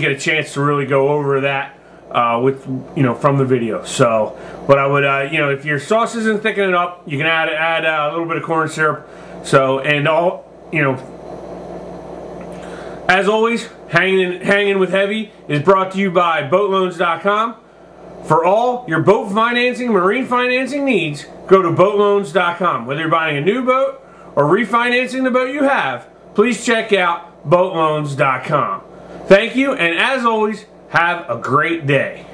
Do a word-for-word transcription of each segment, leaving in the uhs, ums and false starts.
you get a chance to really go over that uh, with, you know, from the video. So, but I would, uh, you know, if your sauce isn't thickening up, you can add add uh, a little bit of corn syrup. So, and all, you know, as always, hanging hanging with Heavy is brought to you by boat loans dot com. For all your boat financing, marine financing needs, go to boat loans dot com. Whether you're buying a new boat or refinancing the boat you have, please check out boat loans dot com. Thank you, and as always, have a great day.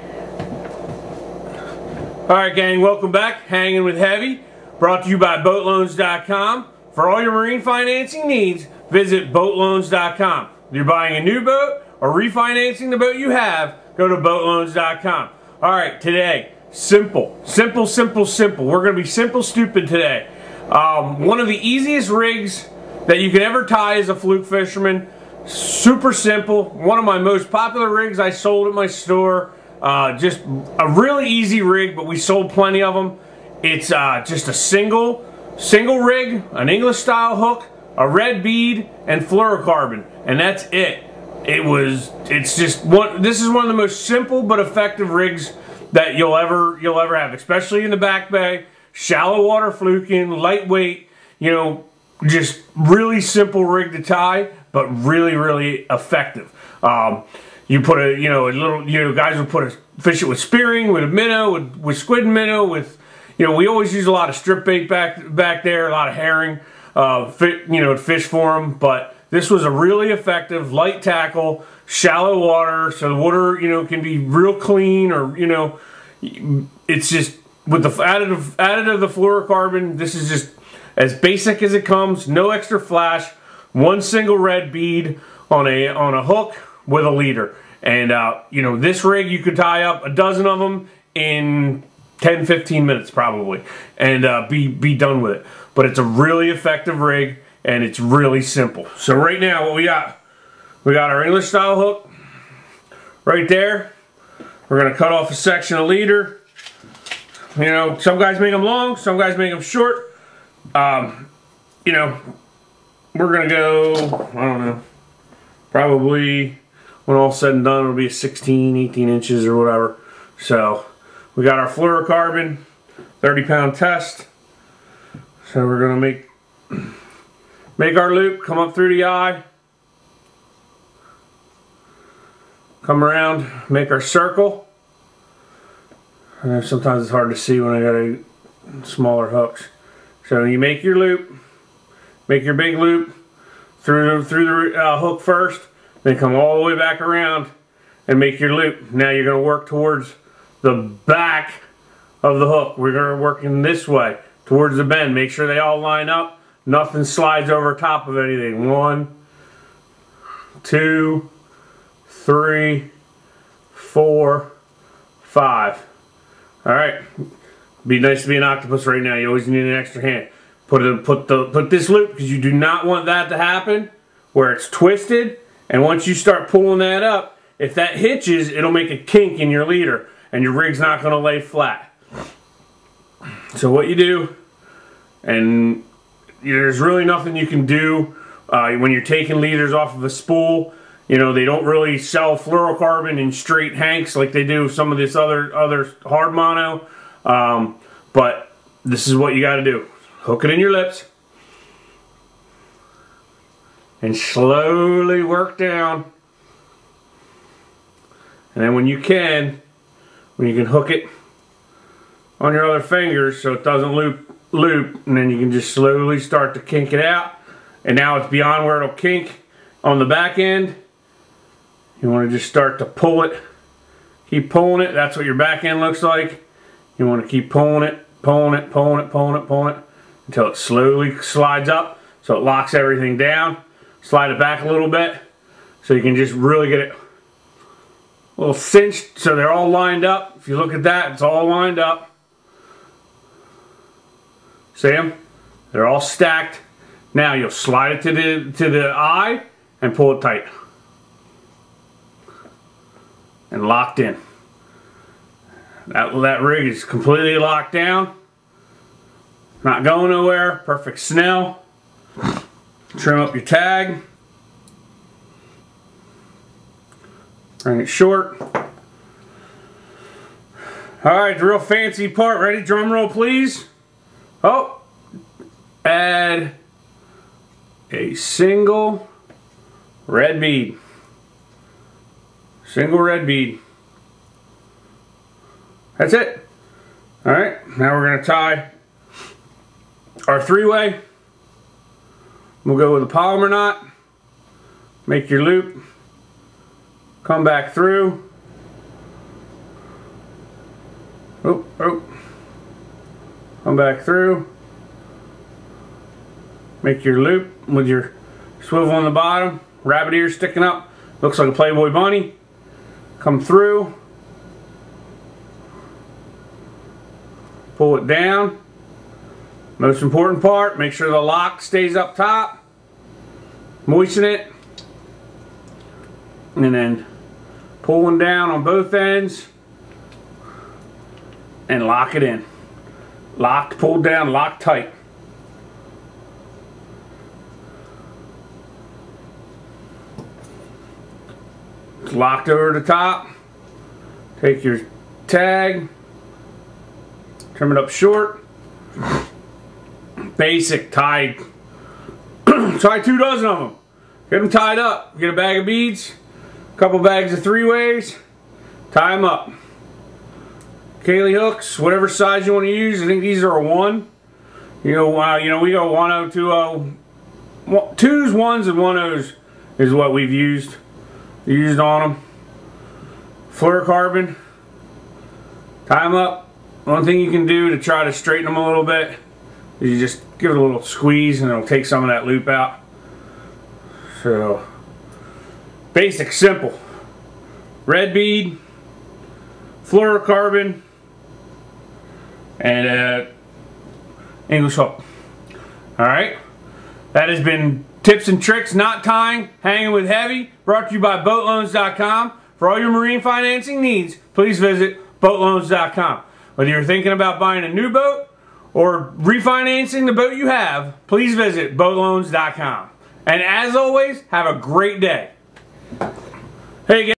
Alright gang, welcome back. Hanging with Heavy, brought to you by boat loans dot com. For all your marine financing needs, visit boat loans dot com. If you're buying a new boat or refinancing the boat you have, go to boat loans dot com. Alright, today, simple, simple, simple, simple. We're going to be simple stupid today. Um, one of the easiest rigs that you can ever tie is a Fluke fisherman. Super simple. One of my most popular rigs I sold at my store. Uh, just a really easy rig, but we sold plenty of them. It's uh, just a single, single rig, an English style hook, a red bead, and fluorocarbon, and that's it. It was, it's just one, this is one of the most simple but effective rigs that you'll ever, you'll ever have, especially in the back bay, shallow water fluking, lightweight, you know, just really simple rig to tie, but really, really effective. Um, you put a, you know, a little, you know, guys would put a, fish it with spearing, with a minnow, with, with squid and minnow, with, you know, we always use a lot of strip bait back, back there, a lot of herring, uh, fit, you know, fish for them, but this was a really effective light tackle, shallow water, so the water, you know, can be real clean, or, you know, it's just, with the additive, additive of the fluorocarbon, this is just as basic as it comes, no extra flash, one single red bead on a, on a hook with a leader. And, uh, you know, this rig, you could tie up a dozen of them in ten, fifteen minutes probably, and uh, be, be done with it. But it's a really effective rig, and it's really simple. So right now what we got, we got our English style hook right there. We're gonna cut off a section of leader. You know, some guys make them long, some guys make them short. Um, you know, we're gonna go, I don't know, probably when all said and done, it'll be sixteen, eighteen inches or whatever. So we got our fluorocarbon thirty pound test. So we're gonna make, Make our loop, come up through the eye, come around, make our circle. I know sometimes it's hard to see when I got a smaller hooks. So you make your loop, make your big loop through, through the uh, hook first, then come all the way back around and make your loop. Now you're going to work towards the back of the hook. We're going to work in this way, towards the bend. Make sure they all line up. Nothing slides over top of anything. One, two, three, four, five. All right. Be nice to be an octopus right now. You always need an extra hand. Put it, put the, put this loop, because you do not want that to happen where it's twisted. And once you start pulling that up, if that hitches, it'll make a kink in your leader, and your rig's not going to lay flat. So what you do, and there's really nothing you can do uh, when you're taking leaders off of a spool. You know, they don't really sell fluorocarbon in straight hanks like they do some of this other other hard mono. Um, but this is what you got to do. Hook it in your lips. And slowly work down. And then when you can, when you can hook it on your other fingers so it doesn't loop. loop and then you can just slowly start to kink it out, and now it's beyond where it'll kink on the back end. You want to just start to pull it, keep pulling it. That's what your back end looks like. You want to keep pulling it, pulling it, pulling it, pulling it, pulling it until it slowly slides up so it locks everything down. Slide it back a little bit so you can just really get it a little cinched so they're all lined up. If you look at that, it's all lined up. See them? They're all stacked. Now you'll slide it to the to the eye and pull it tight. And locked in. That, that rig is completely locked down. Not going nowhere. Perfect snell. Trim up your tag. bring it short. Alright, the real fancy part. Ready? Drum roll, please. Oh, add a single red bead. Single red bead. That's it. Alright, now we're going to tie our three-way. We'll go with a polymer knot. Make your loop. Come back through. Oh, oh. Come back through. Make your loop with your swivel on the bottom. Rabbit ears sticking up. Looks like a Playboy bunny. Come through. Pull it down. Most important part, make sure the lock stays up top. Moisten it. And then pulling down on both ends. And lock it in. Locked, pulled down, locked tight. It's locked over the top. Take your tag. Trim it up short. Basic, tied. Tie two dozen of them. Get them tied up. Get a bag of beads. A couple bags of three ways. Tie them up. Kaylee hooks, whatever size you want to use. I think these are a one. You know, uh, you know, we go one oh, two oh. Twos, ones, and one ohs is what we've used. Used on them. Fluorocarbon. Tie them up. One thing you can do to try to straighten them a little bit is you just give it a little squeeze and it'll take some of that loop out. So, basic, simple. Red bead, fluorocarbon, and uh, English hook. Alright, that has been Tips and Tricks Knot Tying, Hanging with Heavy, brought to you by boat loans dot com. For all your marine financing needs, please visit boat loans dot com. Whether you're thinking about buying a new boat or refinancing the boat you have, please visit boat loans dot com. And as always, have a great day. Hey guys.